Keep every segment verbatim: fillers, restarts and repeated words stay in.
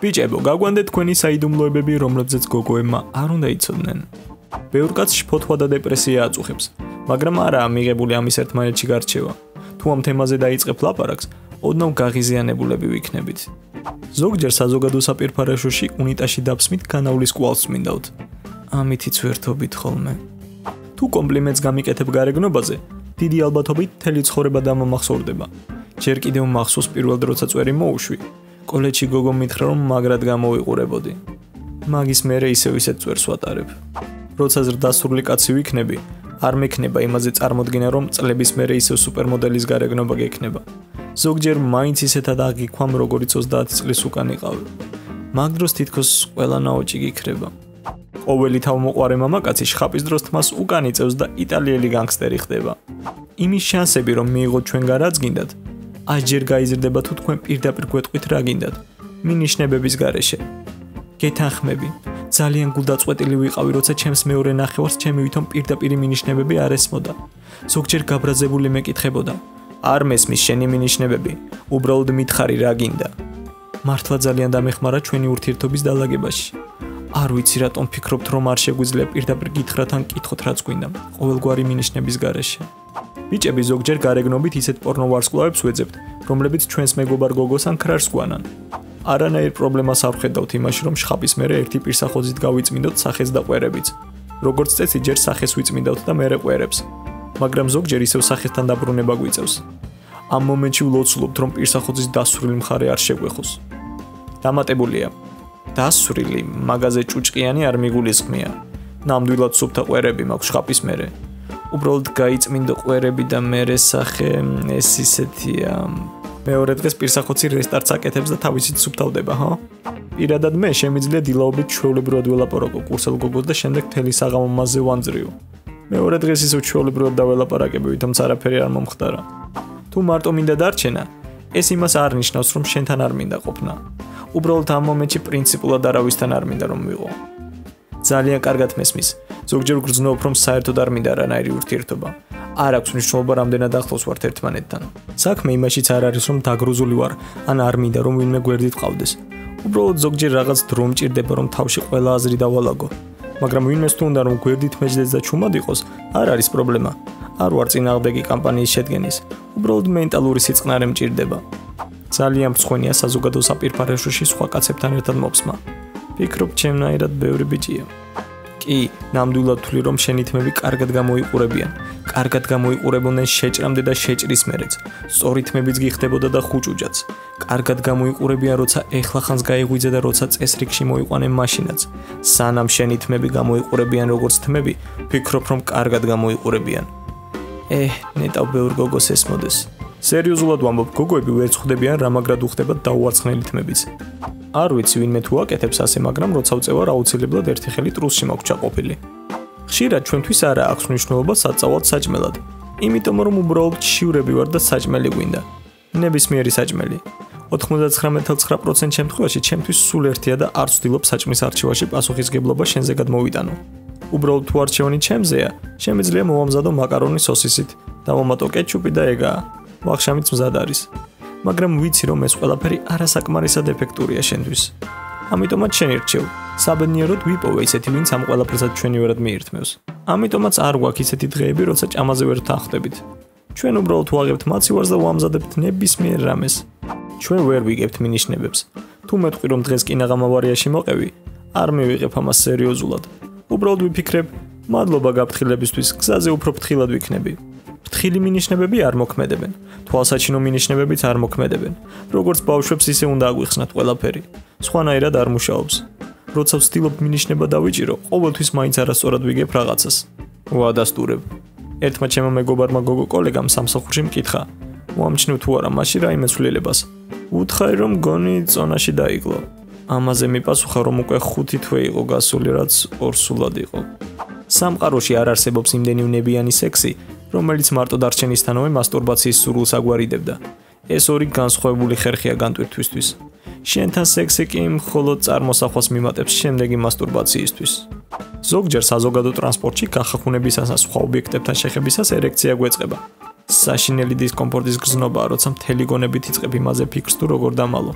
ბიჭებო, გაგვანდეთ თქვენი საიდუმლოებები, რომლებზეც გოგოებმა არ უნდა იცოდნენ. ბევრ კაცს შფოთვა და დეპრესია აწუხებს, მაგრამ არაა მიღებული ამის ერთმანეთში გარჩევა. Თუ ამ თემაზე დაიწყებ ლაპარაკს, ოდნავ გაღიზიანებულები ვიქნებით. ზოგჯერ საზოგადო საპირფარეშოში უნიტაში დაბსმით განავლის კვალს მინდავთ. ამითიც ვერთობით ხოლმე. თუ კომპლიმენტს გამიკეთებ გარეგნობაზე, დიდი ალბათობით მთელი ცხოვრება დამამახსოვრდება. ჯერ კიდევ მახსოვს პირველად როცა წვერი მოუშვი, კოლეჯში გოგომ მითხრა რომ მაგრად გამოვიყურებოდი. მაგის მერე ისევ ისეთ წვერს ვატარებ. როცა ზრდასრული კაცი ვიქნები, არ მექნება იმაზე წარმოდგენა რომ წლების მერე ისევ სუპერმოდელის გარეგნობა გექნება. ზოგჯერ მაინც ისეთად აღიქوام როგორიც ოცდაათი წლის უკან იყავი. მაგ დროს თითქოს ყველა ნაოჭი გიქრება. ყოველი თავმოყარე მამაკაცი შხაპის დროს თმას უკან იწევს და იტალიელი განგსტერი ხდება. იმის შანსები რომ მიიღოთ ჩვენ გარაც გინდათ, აშ ჯერ გაიზრდება თუ თქვენ პირდაპირ გვეტყვით რა გინდათ, მინიშნებების გარეშე. გეთანხმები, ძალიან გულდაწყვეტილი ვიყავი, როცა ჩემს მეორე ნახევარს ჩემი ვითომ პირდაპირი მინიშნებები არ ესმოდა. ზოგჯერ გაბრაზებული მეკითხებოდა, არ მესმის შენი მინიშნებები, უბრალოდ მითხარი რა გინდა. მართლა ძალიან დამეხმარა ჩვენი ურთიერთობის დალაგებაში. არ ვიცი რატომ ფიქრობთ რომ არ შეგვიძლია პირდაპირ გითხრათ ან კითხოთ რაც გვინდა, ყოველგვარი მინიშნების გარეშე. ბიჭები ზოგჯერ გარეგნობით ისეთ პორნოვარსკვლავებს ვეძებთ, რომლებიც ჩვენს მეგობარ გოგოს ან ქრარს გვანან. არანაირ პრობლემას არ ვხედავთ იმაში, რომ შხაპის მერე ერთი პირსახოძით გავიწმინდოთ სახეს და ყვერებიც. როგორც წესი ჯერ სახეს ვიწმინდავთ და მერე ყვერებს, მაგრამ ზოგჯერ ისევ სახესთან დაბრუნება გვიწევს. ამ მომენტში ვლოცულობთ, რომ პირსახოძის დასურილი მხარე არ შეგვეხოს. დამატებულია. დასურილი მაღაზე ჭუჭყიანი არ მიგულისხმია. ნამდვილად სუფთა ყვერები მაქვს შხაპის მერე. უბრალოდ გაიწმინდა ყვერები და მერე სახე ეს ისეთია. მეორე დღეს პირსახოცი რესტარტს აკეთებს და თავისით სუფთავდება, ჰო? პირადად მე შემიძლია დილაობით ჩვეულებრივად ველაპარაკო კურსელ გოგოს და შემდეგ მთელი საღამო მასზე ვანძრივო. მეორე დღეს ისევ ჩვეულებრივად დაველაპარაკები, თუმცა არაფერი არ მომხდარა. თუ მარტო მინდა დარჩენა, ეს იმას არ ნიშნავს, რომ შენთან არ მინდა ყოფნა. უბრალოდ ამ მომენტში პრინციპულად არავისთან არ მინდა რომ მივიღო. ძალიან კარგად მესმის. ზოგჯერ გრძნობ რომ საერთოდ არ მინდა არანაირი ურთიერთობა. არ აქვს მნიშვნელობა რამდენად ახლოს ვართ ერთმანეთთან. საქმე იმაშიც არ არის რომ დაგრუზული ვარ, ან არ მინდა რომ ვინმე გვერდით ყავდეს. უბრალოდ ზოგჯერ რაღაც დრო მჭირდება რომ თავში ყველა აზრი დავალაგო. მაგრამ ვინმეს თუ უნდა რომ გვერდით მეჯდეს და ჩუმად იყოს, არ არის პრობლემა. არ ვარ წინააღმდეგი კამპანიის შედგენის. უბრალოდ მენტალური სიწყნარე მჭირდება. ძალიან მსხვენია საზოგადო საპირფარეშოში სხვა კაცებთან ერთად მოვსმა. ვფიქრობ ჩემნაირად ბევრი ბიჭია. კი, ნამდვილად თვლი რომ შენი თმები კარგად გამოიყურებიან. კარგად გამოიყურებოდნენ შეჭრამდე და შეჭრის მერეც. სწორი თმებიც გიხდებოდა და ხუჭუჭაც. კარგად გამოიყურებიან როცა ეხლახანს გაიღვიძე და როცა წესრიგში მოიყვანენ მაშინაც. სანამ შენი თმები გამოიყურებიან როგორც თმები, ვფიქრობ რომ კარგად გამოიყურებიან. ეჰ, ნეტავ ბევრ გოგოს ესმოდეს. სერიოზულად ვამბობ, გოგოები ვერ ხვდებიან რა მაგრად უხდებათ დაუარცხნელი თმებიც. არ ვიცი ვინმე თუ აკეთებს ასე, მაგრამ როცა ვწევარ აუცილებლად ერთი ხელი ტრუსში მაქვს ჩაყოფილი. ხშირად ჩვენთვის არა აქვს მნიშვნელობა საწავად საჭმელად, იმიტომ რომ უბრალოდ შიურები ვარ და საჭმელი გვინდა. ნებისმიერი საჭმელი. ოთხმოცდათსამი virgule ცხრა პროცენტი შემთხვევაში ჩემთვის სულ ერთია და არ ვცდილობ საჭმლის არჩევაში პასუხისგებლობა შენზე გადმოვიტანო. უბრალოდ თუ არჩევანი ჩემზეა, შემიძლია მოვამზადო მაკარონი სოსისით, დავამატო კეტჩუპი და ეგაა. ვახშამიც მზად არის. მაგრამ ვიცი რომ ეს ყველაფერი არასაკმარისად ეფექტურია შენთვის. ამიტომაც შენ ირჩევ. საბედნიეროდ ვიპოვე ისეთი ვინც ამ ყველაფერსაც ჩვენივერად მიირთმევს. ამიტომაც არ გვაქვს ისეთი დღეები, როცა ჭამაზე ვერ თანხდებით. ჩვენ უბრალოდ ვაღებთ მაცივარს და ვამზადებთ ნებისმიერ რამეს. ჩვენ ვერ ვიგებთ მინიშნებებს. თუ მეტყვი რომ დღეს კინაღამავარიაში მოყევი, არ მივიღებ ამას სერიოზულად. უბრალოდ ვიფიქრებ, მადლობა გაფრთხილებისთვის, გზაზე უფრო ფრთხილად ვიქნები. ფრთხილი მინიშნებები არ მოქმედებენ. თვალსაჩინო მინიშნებებიც არ მოქმედებენ. როგორც ბავშვებს ისე უნდა აგვიხსნათ ყველაფერი. სხვანაირად არ მუშაობს. როცა ვცდილობ მინიშნება დავიჭირო, ყოველთვის მაინც არასწორად ვიგებ რაღაცას. ვადასტურებ. ერთმა ჩემმა მეგობარმა გოგო კოლეგამ სამსახურში მკითხა: "უამჩნევ თუ არა მაშინ რაიმე ცვლილებას?" უთხრა რომ გონი წონაში დაიკლო. ამაზე მიპასუხა რომ უკვე ხუთი თვე იყო გასული, რაც ორსულად იყო. სამყაროში არ არსებობს იმდენი ნებიანი სექსი, რომელიც მარტო დარჩენისთანავე მასტურბაციის სურვილს აგვარიდებდა. ეს ორი განსხვავებული ხერხია განტვირთვისთვის. შენთან სექსი კი მხოლოდ წარმოსახვას მიმატებს შემდეგი მასტურბაციისთვის. ზოგჯერ საზოგადო ტრანსპორტში გახახუნებისას და სხვა ობიექტებთან შეხებისას ერექცია გვეწყება. საშინელი დისკომფორტის გზნობაა, როცა მთელი გონებით იწყებ იმაზე ფიქრს თუ როგორ დამალო.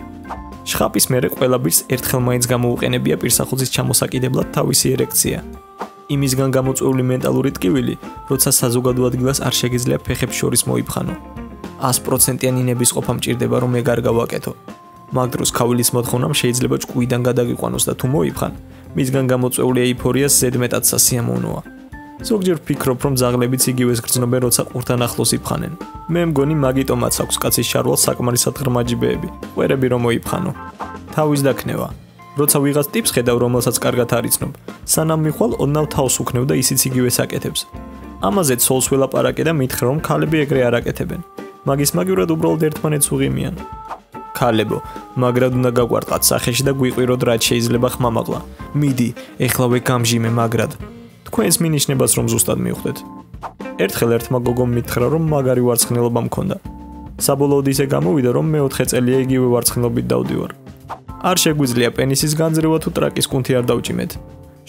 შხაპის მერე ყველაბირს ერთხელ მაინც გამოუყენებია პირსახუძის ჩამოსაკიდებლად თავისი ერექცია. Იმისგან გამოწვეული მენტალური ტკივილი, როცა საზოგადო ადგილას არ შეგიძლია ფეხებს შორის მოიფხანო.백 процent-იანი ნებისყოფა მჭირდება, რომ ეგ არ გავაკეთო. მაგ დროს ქავილის მოთხოვნამ შეიძლება ჭკუიდან გადაგიყვანოს და თუ მოიფხან, მისგან გამოწვეული ეიფორიას ზედმეტად სასიამოვნოა. ზოგჯერ ფიქრობ, რომ ძაღლებიც იგივეს გრძნობენ, როცა ყურთან ახლოს იფხანენ. მე მგონი მაგიტომაც აქვს კაცის შარვალს საკმარისად ღრმაჯიბეები, ყვერები რომ მოიფხანო. თავის დაქნევა. როცა ვიღაც ტიპს ხედავ, რომელსაც კარგად არ იცნობ, სანამ მიხვალ, ოდნავ თავს უქნევ და ისიც იგივეს აკეთებს. ამაზე ცოლს ველაპარაკე და მითხრა, რომ ქალები ეგრე არ აკეთებენ. მაგის მაგივრად უბრალოდ ერთმანეთს უღიმიან. ქალებო, მაგრად უნდა გაგვარყათ სახეში და გვიყვიროთ რაც შეიძლება ხმამაღლა. მიდი, ეხლავე გამჟიმე მაგრად. თქვენს მინიშნებას რომ ზუსტად მივხვდეთ. ერთხელ ერთმა გოგომ მითხრა, რომ მაგარი ვარცხნილობა მქონდა. საბოლოოდ ისე გამოვიდა, რომ მეოთხე წელია იგივე ვარცხნილობით დავდივარ. არ შეგვიძლია პენისის განძრევა თუ ტრაკის კუნთი არ დავჭიმეთ.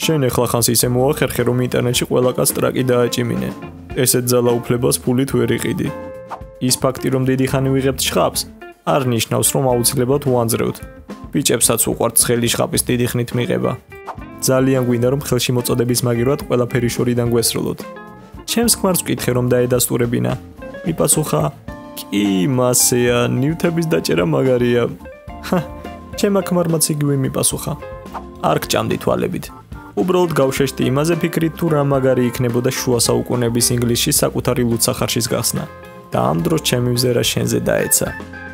შენ ეხლა ხანს ისე მოახერხე, რომ ინტერნეტში ყველა კაც ტრაკი დააჭიმინე. ესეთ ძალაუფლებას ფულით ვერ იყიდი. ის ფაქტი, რომ დიდი ხანი ვიღებთ შხაპს, არ ნიშნავს, რომ აუცილებლად უანძრევთ. ბიჭებსაც უყვართ ცხელი შხაპის დიდი ხნით მიღება. ძალიან გვინდა, რომ ხელში მოწოდების მაგივრად ყველაფერი შორიდან გვესროლოთ. ჩემს ქმარს ვკითხე, რომ დაედასტურებინა. მიპასუხა: "კი, მასეა, ნივთების დაჭერა მაგარია." ჰა, ჩემმა ქმარმაც იგივე მიპასუხა. არ გჭამდი თვალებით. უბრალოდ გავშეშტი იმაზე ფიქრით, თუ რა მაგარი იქნებოდა შუა საუკუნეების ინგლისში საკუთარი ლუცახარშის გახსნა. და ამ დროს ჩემი ვზერა შენზე დაეცა.